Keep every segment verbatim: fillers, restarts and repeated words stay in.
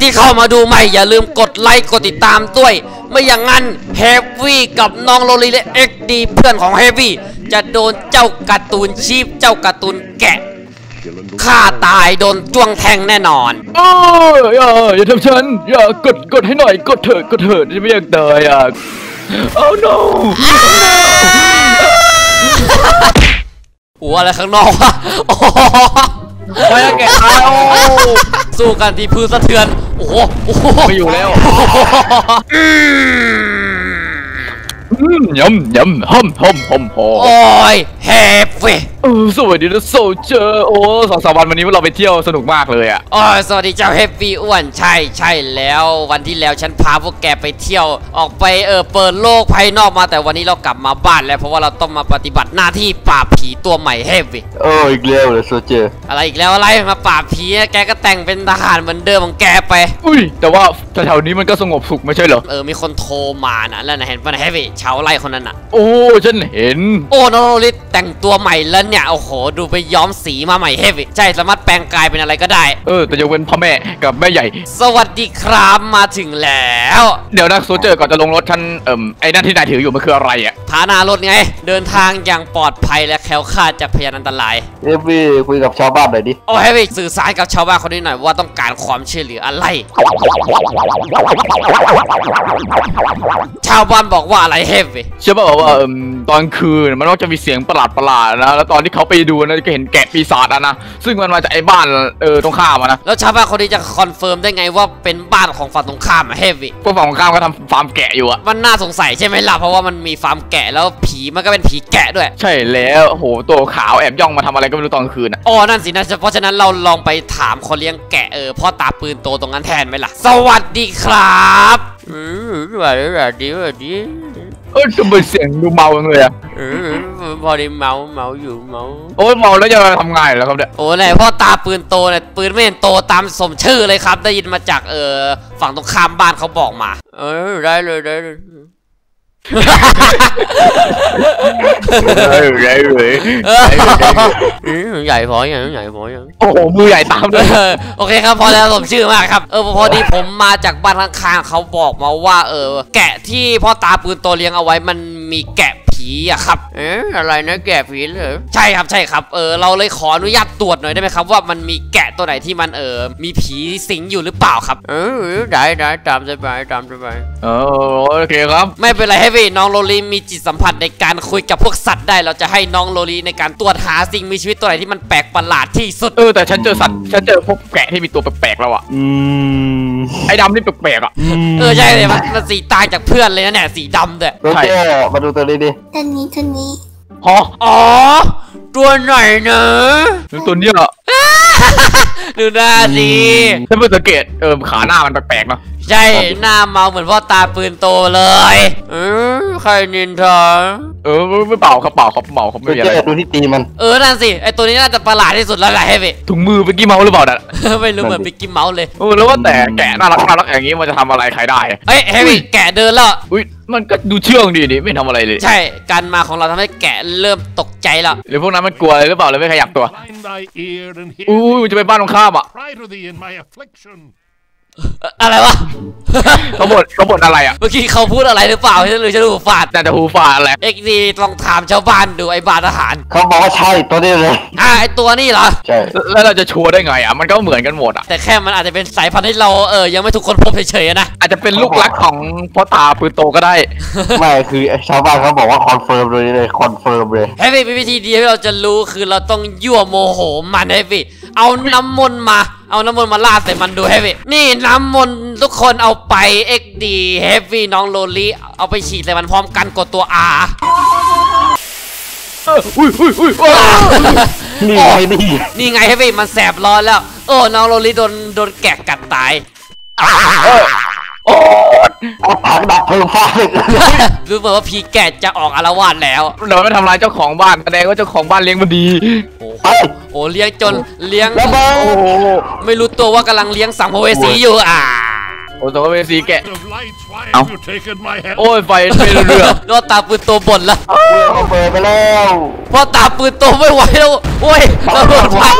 ที่เข้ามาดูใหม่อย่าลืมกดไลค์กดติดตามด้วยไม่อย่างนั้นเฮฟวี่กับน้องโรลีและเอ็กดีเพื่อนของเฮฟวี่จะโดนเจ้าการ์ตูนชีพเจ้าการ์ตูนแกะฆ่าตายโดนจ้วงแทงแน่นอนโอ้ยอย่าอย่าทำฉันอย่ากดกดให้หน่อยกดเถอะกดเถอะจะไม่อยากตายอ่ะโอ้ no หัวอะไรข้างนอกวะไม่ได้แกะตายโอ้สู้กันที่พื้นสะเทือนโอ้โหไม่อยู่แล้วยำยำห่มห่มห่มห่อโอ้ยแฮปปี้สวัสดีนะโซเจอร์โอ้สองสามวันวันนี้เราไปเที่ยวสนุกมากเลยอ่ะโอ้ยสวัสดีเจ้าแฮปปี้อ้วนใช่ใช่แล้ววันที่แล้วฉันพาพวกแกไปเที่ยวออกไปเออเปิดโลกภายนอกมาแต่วันนี้เรากลับมาบ้านแล้วเพราะว่าเราต้องมาปฏิบัติหน้าที่ปราบผีตัวใหม่แฮปปี้โอ้อีกแล้วนะโซเจอร์อะไรอีกแล้วอะไรมาปราบผีแกก็แต่งเป็นทหารเหมือนเดิมของแกไปอุ้ยแต่ว่าแถวนี้มันก็สงบสุขไม่ใช่เหรอเออมีคนโทรมานะแล้วนะเห็นป่ะแฮปปี้ชาวไร่คนนั้นอ่ะโอ้ฉันเห็นโอ้น้องโรลิแต่งตัวใหม่แล้วเนี่ยโอ้โหดูไปย้อมสีมาใหม่เฮฟวี่ใช่สามารถแปลงกายเป็นอะไรก็ได้เออแต่ยกเว้นพ่อแม่กับแม่ใหญ่สวัสดีครับมาถึงแล้วเดี๋ยวนะโซเจอร์ก่อนจะลงรถฉันเอ่อไอ้นั่นที่นายถืออยู่มันคืออะไรอ่ะฐานารถไงเดินทางอย่างปลอดภัยและแคล้วคลาดจากพยานอันตรายเฮฟวี่คุยกับชาวบ้านหน่อยดิโอ้เฮฟวี่สื่อสารกับชาวบ้านคนนี้หน่อยว่าต้องการความช่วยเหลืออะไรชาวบ้านบอกว่าอะไรเฮฟวี่ชาวบ้านบอกว่าเอ่อตอนคืนมันนอกจะมีเสียงประหลาดประหลาดนะแล้วตอนที่เขาไปดูนะก็เห็นแกะปีศาจนะซึ่งมันมาจากไอ้บ้านเออตรงข้ามนะแล้วชาวบ้านคนนี้จะคอนเฟิร์มได้ไงว่าเป็นบ้านของฝั่งตรงข้ามเฮฟวี่พวกฝั่งตรงข้ามก็ทำฟาร์มแกะอยู่อะมันน่าสงสัยใช่ไหมล่ะเพราะว่ามันมีฟาร์มแกะแล้วผีมันก็เป็นผีแกะด้วยใช่แล้วโหตัวขาวแอบย่องมาทำอะไรก็ไม่รู้ตอนคืนอ๋อนั่นสินะเพราะฉะนั้นเราลองไปถามคนเลี้ยงแกะเออพ่อตาปืนโตตรงนั้นแทนไหมล่ะสวัสดีครับอือสวัสดีสวัสดีสวัสดีเออทำไมเสียงดูเมาเลยอะพอดีเมาเมาอยู่เมาโอ้ยเมาแล้วจะทำไงล่ะครับเนี่ยโอ้ยพ่อตาปืนโตเนี่ยปืนไม่เห็นโตตามสมชื่อเลยครับได้ยินมาจากเออฝั่งตรงข้ามบ้านเขาบอกมาเออได้เลยได้เลยใหญ่เลยใหญ่พอยังใหญ่พอยังโอ้โหมือใหญ่ตามเลยโอเคครับพอแล้วสมชื่อมากครับเออพอดีผมมาจากบ้านข้างๆเขาบอกมาว่าเออแกะที่พ่อตาปืนโตเลี้ยงเอาไว้มันมีแกะผีอะครับเอ๊ะอะไรนะแกะผีเหรอใช่ครับใช่ครับเออเราเลยขออนุญาตตรวจหน่อยได้ไหมครับว่ามันมีแกะตัวไหนที่มันเออมีผีสิงอยู่หรือเปล่าครับเออได้ได้ตามสบายตามสบายเออโอเคครับไม่เป็นไรให้พี่น้องโรลีมีจิตสัมผัสในการคุยกับพวกสัตว์ได้เราจะให้น้องโรลีในการตรวจหาสิ่งมีชีวิตตัวไหนที่มันแปลกประหลาดที่สุดเออแต่ฉันเจอสัตว์ฉันเจอพวกแกะที่มีตัวแปลกๆแล้วอะอืมไอ้ดำนี่แปลกๆอะเออใช่เลยมันสีตายจากเพื่อนเลยนะเนี่ยสีดำเลยใช่มาดูตัวนี้ดิตัวนี้ตัวนี้อ๋ออ๋อตัวไหนเนอะตัวนี้เหรอดูหน้าสิฉันเพิ่งสังเกตเออขาหน้ามันแปลกๆเนาะใช่หน้าเมาเหมือนพ่อตาปืนโตเลยเออใครนินทาเออไม่เป่าครับเป่าครับเมาครับไม่มีอะไรดูที่ตีมันเออนั่นสิไอตัวนี้น่าจะประหลาดที่สุดแล้วแหละเฮ้ยถุงมือปิกกี้เมาส์หรือเปล่าน่ะไม่รู้เหมือนปิกกี้เมาส์เลยเออแล้วว่าแต่แกะน่ารักน่ารักอย่างนี้มันจะทำอะไรใครได้เฮ้ยเฮ้ยแกะเดินแล้วอุ้ยมันก็ดูเชื่องดีนี่ไม่ทำอะไรเลยใช่การมาของเราทำให้แกะเริ่มตกใจแล้วหรือพวกนั้นมันกลัวอะไรหรือเปล่าเลยไม่ขยับตัวอู้จะไปบ้านตรงข้ามอ่ะอะไรวะเขาบ่นเขาบ่นอะไรอ่ะเมื่อกี้เขาพูดอะไรหรือเปล่าฉันเลยฉันหูฝาดแต่หูฝาดแหละเอ็กซ์ดีลองถามชาวบ้านดูไอ้บาทหารเขาบอกว่าใช่ตัวนี้เลยอ่าไอ้ตัวนี้เหรอใช่แล้วเราจะชัวร์ได้ไงอ่ะมันก็เหมือนกันหมดอ่ะแต่แค่มันอาจจะเป็นสายพันธุ์ที่เราเออยังไม่ถูกคนพบเฉยๆนะอาจจะเป็นลูกรักของพ่อตาปืนโตก็ได้ไม่คือชาวบ้านเขาบอกว่าคอนเฟิร์มเลยเลยคอนเฟิร์มเลยเฮ้ยพี่วิธีเดียวที่เราจะรู้คือเราต้องยั่วโมโหมันเฮ้ยพี่เอาน้ำมนต์มาเอาน้ำมนต์มาลาดใส่มันดูเฮฟวี่นี่น้ำมนต์ทุกคนเอาไปเอ็กดีเฮฟวี่น้องโรลี่เอาไปฉีดใส่มันพร้อมกันกดตัว อาร์ อุ้ยอุ้ยอุ้ยนี่ไงนี่ไงเฮฟวี่มันแสบร้อนแล้วโอ้น้องโรลี่โดนโดนแกะกัดตายโอ้เอาปากดับเพลิงฟาดรู้เหมือนว่าผีแกะจะออกอาละวาดแล้วเดี๋ยวมันทำร้ายเจ้าของบ้านแสดงว่าเจ้าของบ้านเลี้ยงมันดีโอ้โหเลี้ยงจนเลี้ยงไม่รู้ตัวว่ากำลังเลี้ยงสัมภเวสีอยู่อ่ะโอ้สัมภเวสีแกะเอาโอ้ยไฟไม่เรือพ่อตาปืนโตบ่นแล้วพ่อตาปืนโตไม่ไหวแล้วโอ้ยระเบิดพัง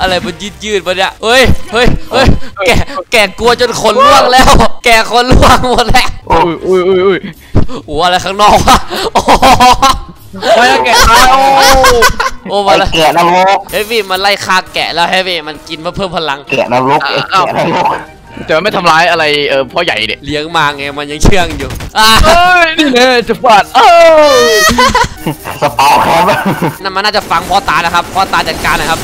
อะไรมันยืดยืดวะเนี่ยเฮ้ยเฮ้ยเฮ้ยแกแกกลัวจนขนล่วงแล้วแกขนล่วงหมดแล้วอุ้ยอุ้ยอุ้ยอุ้ยโอ้อะไรข้างนอกวะโอ้มาแกะแล้วโอ้มาแกะนรกเฮฟวี่มันไล่ฆ่าแกะแล้วเฮฟวี่มันกินเพื่อเพิ่มพลังแกะนรกแกะนรกแต่ไม่ทำร้ายอะไรเออพ่อใหญ่เนี่ยเลี้ยงมาไงมันยังเชื่องอยู่อ้าวนี่เนี่ยจะฟาดอ้าวสปาวครับนั่นมันน่าจะฟังพ่อตานะครับพ่อตาจัดการนะครับ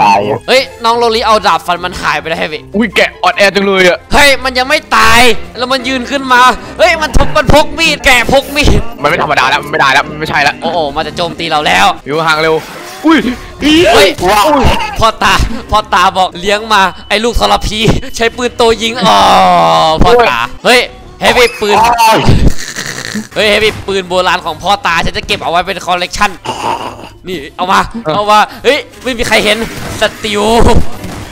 ตายเฮ้ยน้องโรลีเอาดาบฟันมันหายไปได้เว้ยอุ้ยแกะออดแอร์จังเลยอ่ะเฮ้ยมันยังไม่ตายแล้วมันยืนขึ้นมาเฮ้ยมันทุบมันพกมีดแกะพกมีดมันไม่ธรรมดาแล้วมันไม่ได้แล้วมันไม่ใช่แล้วโอ้โหมันจะโจมตีเราแล้วอยู่ห่างเร็วอุ้ยเฮ้ยว้าวพ่อตาพ่อตาบอกเลี้ยงมาไอ้ลูกทรพีใช้ปืนโตยิงอ๋อพ่อตาเฮ้ยเฮ้ยปืนเฮ้ยเฮ้ยปืนโบราณของพ่อตาฉันจะเก็บเอาไว้เป็นคอลเลกชันนี่เอามาเอามาเฮ้ยไม่มีใครเห็นสติว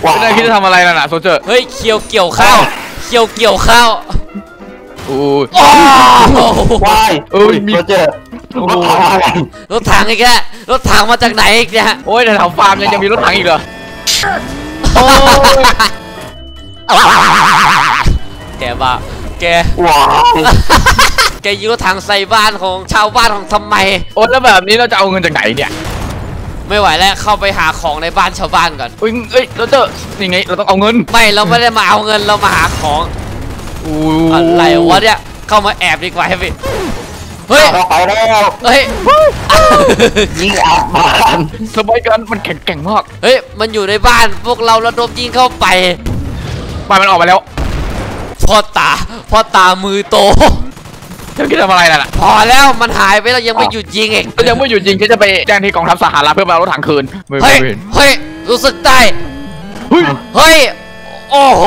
ไม่ได้คิดจะทำอะไรแล้วนะโซเจอร์เฮ้ยเคียวเกี่ยวข้าวเคียวเกี่ยวข้าวโอ้ยว้ายเอ้ยมีเจอรถถังอีกแล้วรถถังมาจากไหนอีกเนี่ยโอ้ยแถวฟาร์มยังจะมีรถถังอีกเหรอแกบ้าแกแกยิงรถถังใส่บ้านของชาวบ้านของทำไมโอ้แล้วแบบนี้เราจะเอาเงินจากไหนเนี่ยไม่ไหวแล้วเข้าไปหาของในบ้านชาวบ้านก่อนอุ้ยเอ้ยเราจะยังไงเราต้องเอาเงินไม่เราไม่ได้มาเอาเงินเรามาหาของอะไรวะเนี่ยเข้ามาแอบดีกว่าพี่เฮ้ยไปแล้วเฮ้ยยิงอับมันสบายกันมันแข็งแกร่งมากเฮ้ยมันอยู่ในบ้านพวกเราระดมยิงเข้าไปไปมันออกมาแล้วพ่อตาพ่อตามือโตเธอคิดทำอะไรน่ะพอแล้วมันหายไปแล้วยังไม่หยุดยิงเองยังไม่หยุดยิงฉันจะไปแจ้งที่กองทัพสหรัฐเพื่อเอารถถังคืนเฮ้ยเฮ้ยรู้สึกได้เฮ้ยโอ้โห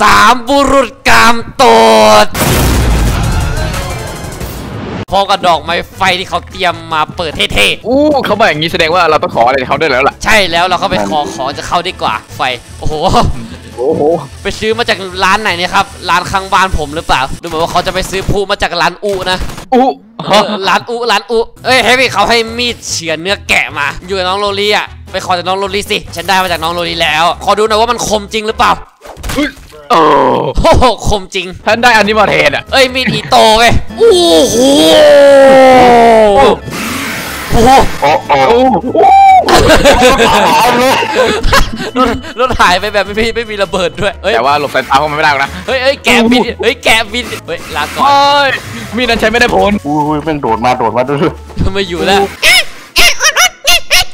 สามบุรุษกามโตดพร้อมกับดอกไม้ไฟที่เขาเตรียมมาเปิดเท่ๆอู้เขาแบบอย่างนี้แสดงว่าเราต้องขออะไรเขาด้วยแล้วล่ะใช่แล้วเราเข้าไปขอขอจะเข้าดีกว่าไฟโอ้โหโอ้โหไปซื้อมาจากร้านไหนเนี่ยครับร้านข้างบ้านผมหรือเปล่าดูเหมือนว่าเขาจะไปซื้อผู้มาจากร้านอูนะอูร้านอูร้านอูเอ้ยเฮ้ยเขาให้มีดเฉือนเนื้อแกะมาอยู่น้องโรลี่อ่ะไปขอจากน้องโรลี่สิฉันได้มาจากน้องโรลี่แล้วขอดูหน่อยว่ามันคมจริงหรือเปล่าโอ้โหคมจริงท่านได้อันนี้มาเทนอ่ะเอ้ยมีดอีโต้ไงโอ้โหโอ้โหโอ้โหรถหายไปแบบไม่มีไม่มีระเบิดด้วยแต่ว่าหลบสายตาเขาไม่ได้นะเฮ้ยเฮ้ยแกบินเฮ้ยแกบินเฮ้ยลาก่อนมีดนั้นใช้ไม่ได้ผลอุ้ยแม่งโดดมาโดดมาด้วยทำไมอยู่แล้ว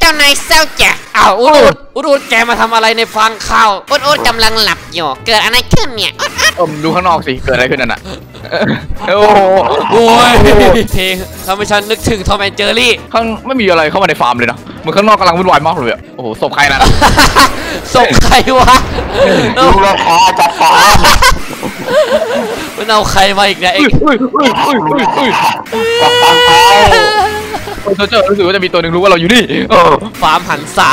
เจ้านายเศร้าจ้ะอ้าวอุดรอุดรแกมาทำอะไรในฟางข้าวอุดรกำลังหลับอยู่เกิดอะไรขึ้นเนี่ยอมดูข้างนอกสิเกิดอะไรขึ้นน่ะโอ้โหเพลงทำให้ฉันนึกถึงทอมแอนเจอรี่ข้างไม่มีอะไรเข้ามาในฟาร์มเลยนะเหมือนข้างนอกกำลังวุ่นวายมากเลยอ่ะโอ้โหศพใครน่ะศพใครวะดูราคาจัดฟาร์มมันเอาใครมาอีกนะเอ็งโซเจอร์รู้สึกว่าจะมีตัวหนึ่งรู้ว่าเราอยู่นี่ฟาร์มหันสา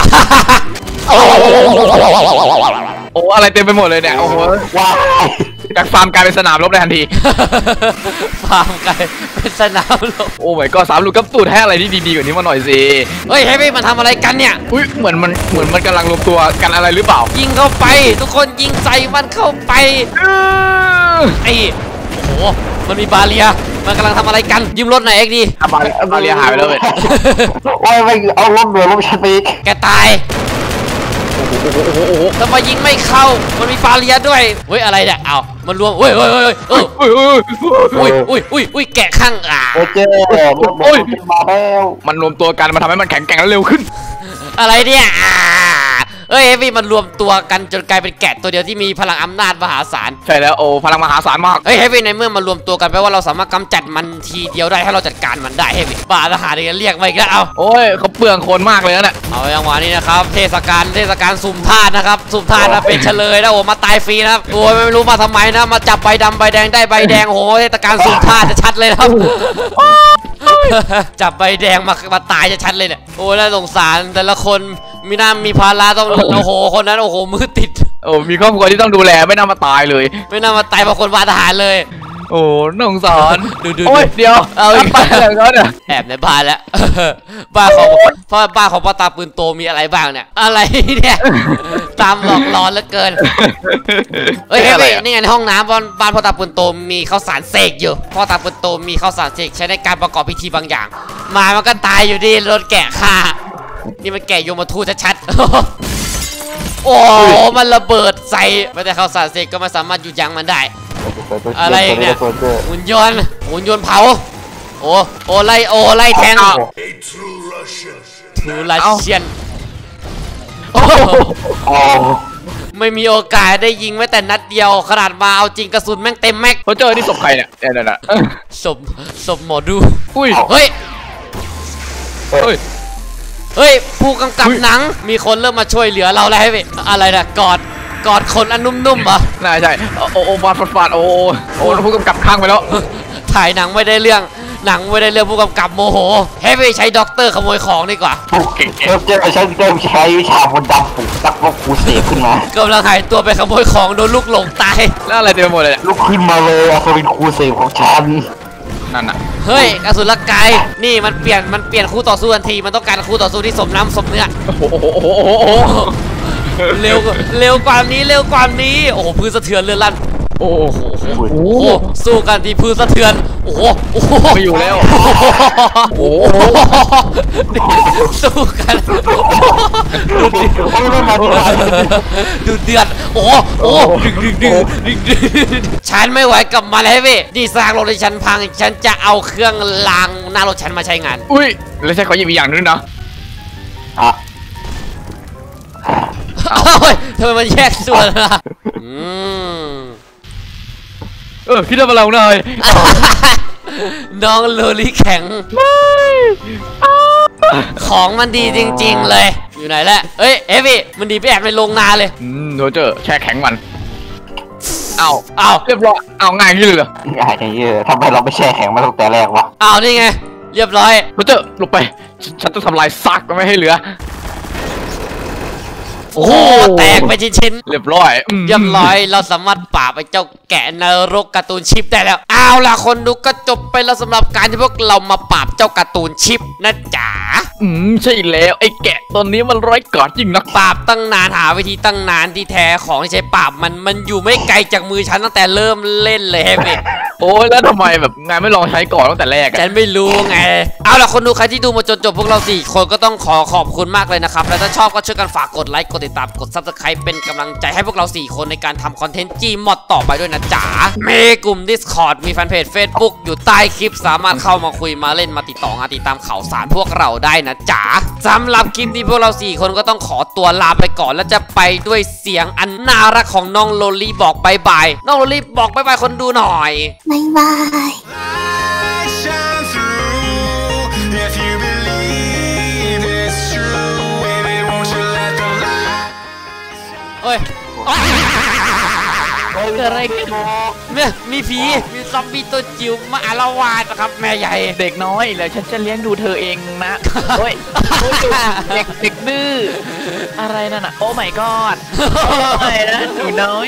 โอ้อะไรเต็มไปหมดเลยเนี่ยโอ้โหว้าวจากฟาร์มกลายเป็นสนามรบเลยทันทีฟาร์มกลายเป็นสนามรบโอ้ไม่ก็สามลูกกับตูดแท้อะไรที่ดีๆกว่านี้มาหน่อยสิเฮ้ยให้พี่มันทำอะไรกันเนี่ยอุ้ยเหมือนมันเหมือนมันกำลังรวมตัวกันอะไรหรือเปล่ายิงเข้าไปทุกคนยิงใส่มันเข้าไปไอ้โอ้โหมันมีบาเลียมันกำลังทำอะไรกันยืมรถหน่อยเอ็กดีบาเลียหายไปเลยโอ้ยไปเอารถเดือดรถฉันไปแกตายทำไมยิงไม่เข้ามันมีบาเลียด้วยเฮ้ยอะไรเนี่ยเอามันรวมเฮ้ยเฮ้ยเฮ้ยเฮ้ยเฮ้ยเฮ้ยเฮ้ยเฮ้ยเฮ้ยเฮ้ยแกะข้างอ่ะโอเครถมาแล้วมันรวมตัวกันมาทำให้มันแข็งแกร่งและเร็วขึ้นอะไรเนี่ยเอ้ยพี่มันรวมตัวกันจนกลายเป็นแกะตัวเดียวที่มีพลังอำนาจมหาศาลใช่แล้วโอ้พลังมหาศาลมากเฮ้ยพี่ในเมื่อมันรวมตัวกันแปลว่าเราสามารถกำจัดมันทีเดียวได้ถ้าเราจัดการมันได้เฮ้ยพี่บ้าทหารเนี่ยเรียกมาอีกแล้วเอาโอ้ยเขาเปลืองคนมากเลยนะเนี่ยเอาอย่างวันนี้นะครับเทศกาลเทศกาลสุ่มทาสนะครับสุ่มทาสนะเป็นเฉลยนะโอ้มาตายฟรีนะครับโอ้ยไม่รู้มาทำไมนะมาจับใบดำใบแดงได้ใบแดงโอ้เทศกาลสุ่มทาสจะชัดเลยนะครับจับใบแดงมามาตายจะชัดเลยเนี่ยโอ้ยน่าสงสารแต่ละคนมีน้ามีภาระต้องโอ้โหคนนั้นโอ้โหมือติดโอ้มีครอบครัวที่ต้องดูแลไม่น่ามาตายเลยไม่น่ามาตายเพราะคนวาดทหารเลย โอ้น้องสอนดูดูเดี๋ยวเอาอีกแล้วแอบในบ้านแล้วบ้านของพ่อบ้านของพ่อตาปืนโตมีอะไรบ้างเนี่ยอะไรเนี่ยตามหลอกหลอนเหลือเกินเฮ้ยนี่ไงในห้องน้ำบ้านพ่อตาปืนโตมีข้าวสารเสกอยู่พ่อตาปืนโตมีข้าวสารเสกใช้ในการประกอบพิธีบางอย่างมามันก็ตายอยู่ดีโดนแกะฆ่านี่มันแกะโยมทูตชัดๆโอ้มันระเบิดใส่แต่ข้าวสารเสกก็ไม่สามารถหยุดยั้งมันได้อะไรเนี่ยหุ่นยนต์หุ่นยนต์เผาโอ้โอไล่โอไล่แทงทูรัสเซียนไม่มีโอกาสได้ยิงแม้แต่นัดเดียวขนาดมาเอาจริงกระสุนแม่งเต็มแม็กเขาเจอที่ศพใครเนี่ยเดี๋ยวนะศพศพหมอดูอุ้ยเฮ้ยเฮ้ยเฮ้ยผู้กำกับหนังมีคนเริ่มมาช่วยเหลือเราแล้วเว้ยอะไรนะกอดกอดคนอันนุ่มๆปะน่าใช่โอ้โอ้ฟาดฟาดโอ้โอ้ผู้กำกับข้างไปแล้วถ่ายหนังไม่ได้เรื่องหนังไม่ได้เรื่องผู้กำกับโมโหให้ไปใช้ด็อกเตอร์ขโมยของดีกว่าเริ่มจะใช้เริ่มใช้วิชาบนดำปลุกตักว่ากูเสียขึ้นมากำลังหายตัวไปขโมยของโดนลูกหลงตายแล้วอะไรเต็มไปหมดเลยลุกขึ้นมาเลยอาคารินคูเสียของฉันนั่นน่ะเฮ้ยกระสุนละกายนี่มันเปลี่ยนมันเปลี่ยนคู่ต่อสู้ทันทีมันต้องการคู่ต่อสู้ที่สมน้ำสมเนื้อโอ้โหเร็วเร็วกว่านี้เร็วกว่านี้โอ้โหพื้นสะเทือนเลื่อนลั่นโอ้โหสู้กันที่พื้นสะเทือนโอ้โหไม่อยู่แล้วโอ้โหสู้กันดูเดือดดูเดือดโอ้โหดึงดึงดึงดึงดึงฉันไม่ไหวกลับมาแล้วพี่นี่สร้างรถในฉันพังฉันจะเอาเครื่องรางหน้ารถฉันมาใช้งานอุ้ยแล้วใช้ขอหยิบอีกอย่างนึงนะอ่ะเธอมันแยกส่วนละเออคิดว่าเราหน่อยน้องโลลี่แข็งไม่ของมันดีจริงๆเลยอยู่ไหนแหละเอ้ยเอฟี่มันดีไปแอบในโรงงานเลยอืมโรเจอร์แช่แข็งมันเอาเอาเรียบร้อยเอาง่ายงี้เลยเหรอง่ายงี้เลยทำไมเราไม่แช่แข็งมาตั้งแต่แรกวะเอานี่ไงเรียบร้อยโรเจอร์ลงไปฉันต้องทำลายซากมันไม่ให้เหลือโอ้แตกไปชิ้นๆเรียบร้อยเรียบร้อยเราสามารถป่าไปเจ้าแกะนรกการ์ตูนชิปได้แล้วเอาล่ะคนดูก็จบไปแล้วสำหรับการที่พวกเรามาปราบเจ้าการ์ตูนชิปนะจ๋าอืมใช่แล้วไอ้แกะตัวนี้มันร้อยกอดยิ่งนักปราบตั้งนานหาวิธีตั้งนานที่แท้ของที่ใช้ปราบมันมันอยู่ไม่ไกลจากมือฉันตั้งแต่เริ่มเล่นเลยเฮ้ยโอ้ยแล้วทำไมแบบงานไม่ลองใช้ก่อนตั้งแต่แรกฉันไม่รู้ไงเอาล่ะคนดูใครที่ดูมาจนจบพวกเราสี่คนก็ต้องขอขอบคุณมากเลยนะครับและถ้าชอบก็ช่วยกันฝากกดไลค์กดติดตามกด ซับสไครบ์ เป็นกำลังใจให้พวกเราสี่คนในการทำคอนเทนต์ จี มอด ต่อไปด้วยนะจ๋ามีกลุ่ม ดิสคอร์ด มีแฟนเพจ เฟซบุ๊ก อยู่ใต้คลิปสามารถเข้ามาคุยมาเล่นมาติดต่องานติดตามข่าวสารพวกเราได้นะจ๋าสำหรับคลิปนี้พวกเราสี่คนก็ต้องขอตัวลาไปก่อนและจะไปด้วยเสียงอันน่ารักของน้องโลลี่บอกบายบายน้องโลลี่บอกบายบายคนดูหน่อยบายบายเฮ้ยเกิดอะไรขึ้นแม่มีผีมีซอมบี้ตัวจิ๋วมาอาละวาดนะครับแม่ใหญ่เด็กน้อยแล้วฉันจะเลี้ยงดูเธอเองนะเฮ้ยเด็กเด็กดื้ออะไรนั่นอ่ะโอ้ มายก็อดอะไรนะหนูน้อย